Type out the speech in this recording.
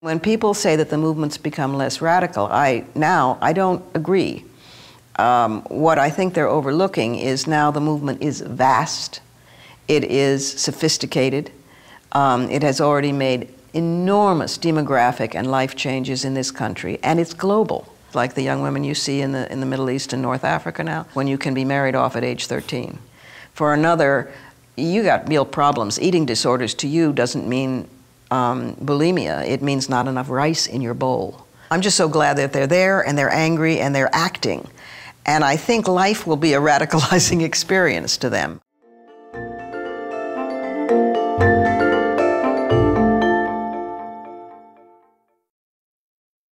When people say that the movement's become less radical, I don't agree. What I think they're overlooking is now the movement is vast, it is sophisticated, it has already made enormous demographic and life changes in this country, and it's global, like the young women you see in the Middle East and North Africa now, when you can be married off at age 13. For another, you got real problems. Eating disorders to you doesn't mean bulimia, it means not enough rice in your bowl. I'm just so glad that they're there and they're angry and they're acting. And I think life will be a radicalizing experience to them.